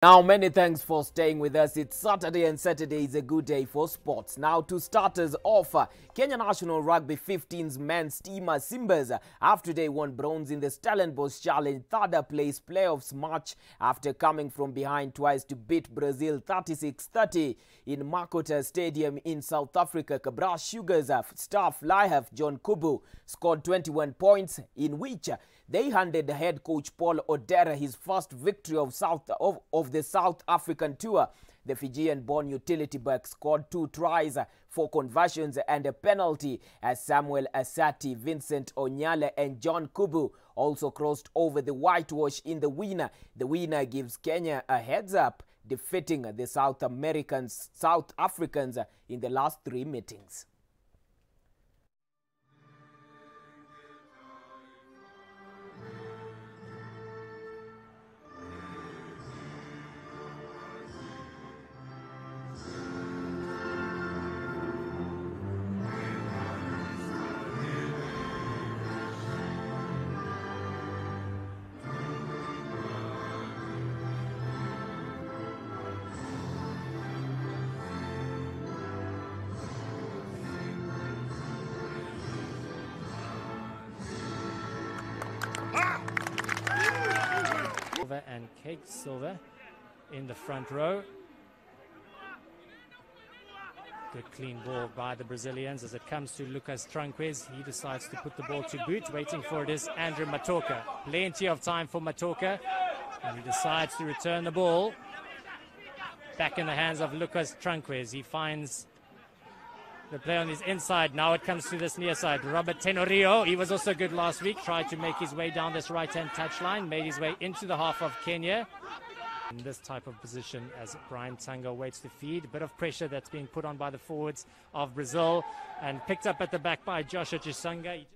Now, many thanks for staying with us. It's Saturday and Saturday is a good day for sports. Now, to start us off, Kenya National Rugby 15's men's team Simbas have today won bronze in the Stellenbosch Challenge third place playoffs match after coming from behind twice to beat Brazil 36-30 in Makota Stadium in South Africa. Cabra Sugar's star flyer John Kubu scored 21 points, in which they handed head coach Paul Odera his first victory of the South African tour. The Fijian-born utility back scored 2 tries, 4 conversions and a penalty, as Samuel Asati, Vincent Onyale and John Kubu also crossed over the whitewash in the winner. The winner gives Kenya a heads-up, defeating the South Africans in the last 3 meetings. And Kate Silver in the front row. Good clean ball by the Brazilians as it comes to Lucas Tranquez. He decides to put the ball to boot. Waiting for it is Andrew Matorca. Plenty of time for Matorca, and he decides to return the ball back in the hands of Lucas Tranquez. He finds the play on his inside. Now it comes to this near side. Robert Tenorio, he was also good last week, tried to make his way down this right-hand touchline, made his way into the half of Kenya. In this type of position, as Brian Tango waits to feed, a bit of pressure that's being put on by the forwards of Brazil, and picked up at the back by Joshua Chisanga.